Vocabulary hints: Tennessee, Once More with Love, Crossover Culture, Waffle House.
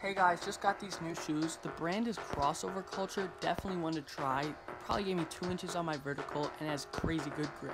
Hey guys, just got these new shoes. The brand is Crossover Culture. Definitely one to try. It probably gave me 2 inches on my vertical and has crazy good grip.